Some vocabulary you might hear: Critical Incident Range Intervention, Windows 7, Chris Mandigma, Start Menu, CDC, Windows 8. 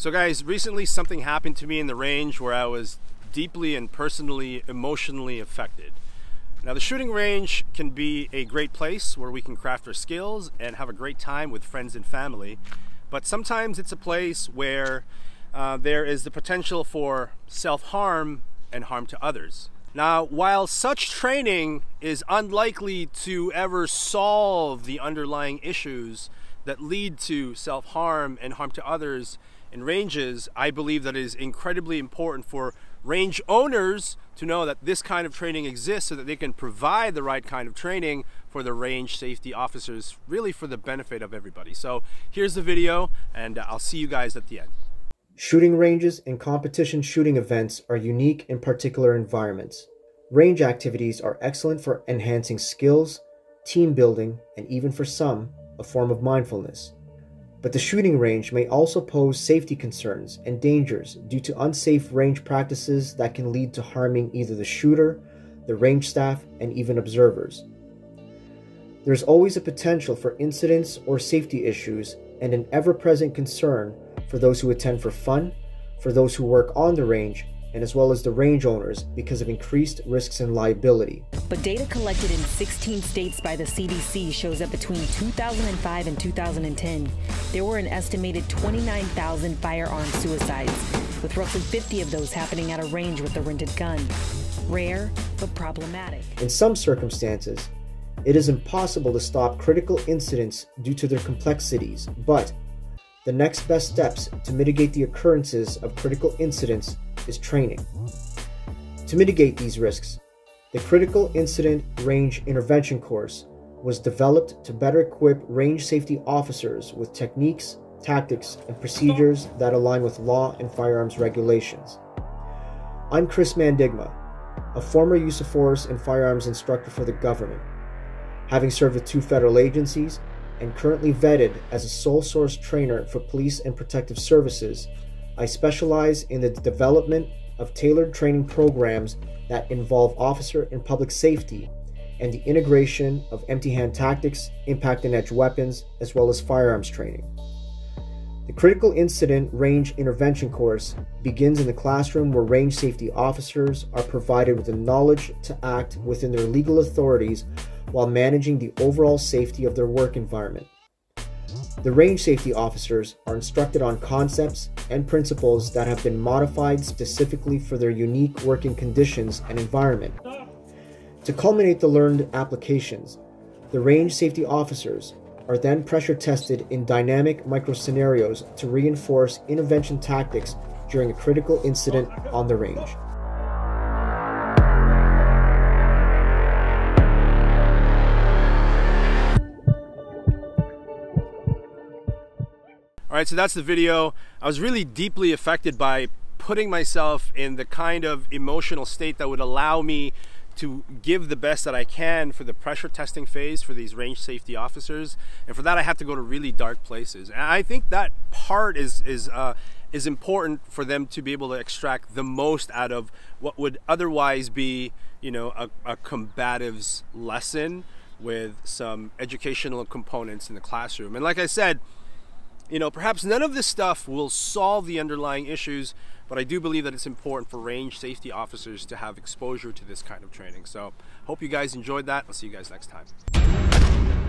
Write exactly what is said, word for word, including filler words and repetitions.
So guys, recently something happened to me in the range where I was deeply and personally, emotionally affected. Now the shooting range can be a great place where we can craft our skills and have a great time with friends and family, but sometimes it's a place where uh, there is the potential for self-harm and harm to others. Now, while such training is unlikely to ever solve the underlying issues that lead to self-harm and harm to others in ranges, I believe that it is incredibly important for range owners to know that this kind of training exists so that they can provide the right kind of training for the range safety officers, really for the benefit of everybody. So here's the video, and I'll see you guys at the end. Shooting ranges and competition shooting events are unique and particular environments. Range activities are excellent for enhancing skills, team building, and even for some, a form of mindfulness. But the shooting range may also pose safety concerns and dangers due to unsafe range practices that can lead to harming either the shooter, the range staff, and even observers. There's always a potential for incidents or safety issues and an ever-present concern for those who attend for fun, for those who work on the range, and as well as the range owners because of increased risks and liability. But data collected in sixteen states by the C D C shows that between two thousand five and two thousand ten, there were an estimated twenty-nine thousand firearm suicides, with roughly fifty of those happening at a range with a rented gun. Rare, but problematic. In some circumstances, it is impossible to stop critical incidents due to their complexities, but the next best steps to mitigate the occurrences of critical incidents is training. To mitigate these risks, the Critical Incident Range Intervention course was developed to better equip range safety officers with techniques, tactics, and procedures that align with law and firearms regulations. I'm Chris Mandigma, a former use of force and firearms instructor for the government, having served with two federal agencies, and currently vetted as a sole source trainer for police and protective services. I specialize in the development of tailored training programs that involve officer and public safety and the integration of empty hand tactics, impact and edge weapons, as well as firearms training. The Critical Incident Range Intervention course begins in the classroom where range safety officers are provided with the knowledge to act within their legal authorities while managing the overall safety of their work environment. The range safety officers are instructed on concepts and principles that have been modified specifically for their unique working conditions and environment. To culminate the learned applications, the range safety officers are then pressure tested in dynamic micro-scenarios to reinforce intervention tactics during a critical incident on the range. Alright, so that's the video. I was really deeply affected by putting myself in the kind of emotional state that would allow me to give the best that I can for the pressure testing phase for these range safety officers. And for that, I have to go to really dark places. And I think that part is, is, uh, is important for them to be able to extract the most out of what would otherwise be, you know, a, a combative's lesson with some educational components in the classroom. And like I said, you know, perhaps none of this stuff will solve the underlying issues, but I do believe that it's important for range safety officers to have exposure to this kind of training. So, hope you guys enjoyed that. I'll see you guys next time.